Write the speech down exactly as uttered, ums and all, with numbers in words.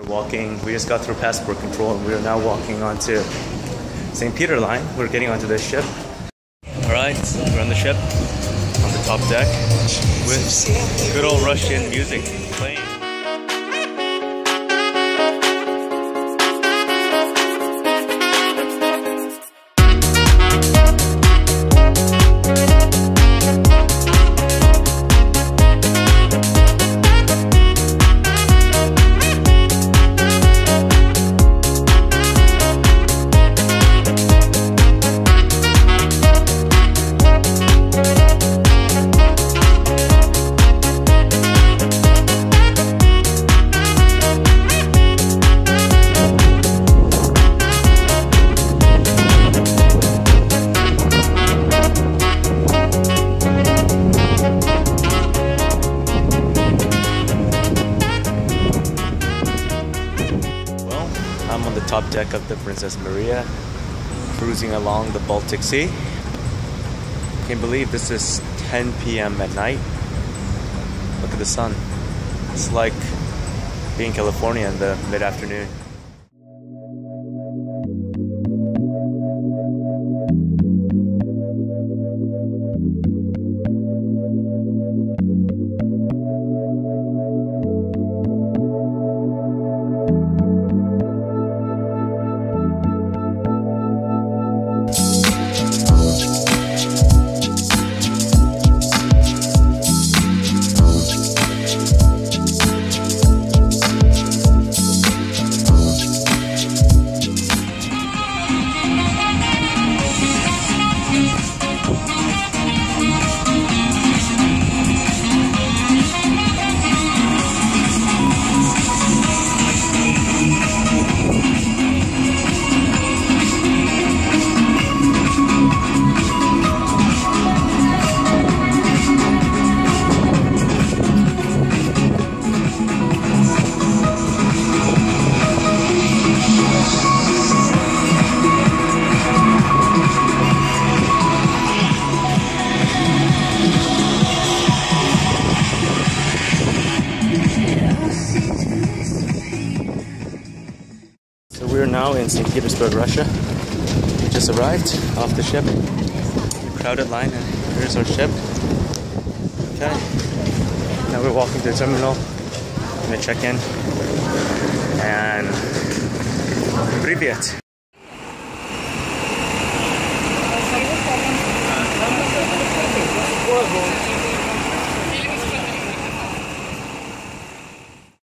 We're walking, we just got through passport control and we are now walking onto Saint Peter Line. We're getting onto this ship. Alright, we're on the ship, on the top deck, with good old Russian music playing. I'm on the top deck of the Princess Maria, cruising along the Baltic Sea. I can't believe this is ten p m at night. Look at the sun. It's like being in California in the mid-afternoon. We're now in Saint Petersburg, Russia. We just arrived off the ship. Crowded line, and here's our ship. Okay. Now we're walking to the terminal. I'm gonna check in. And привет.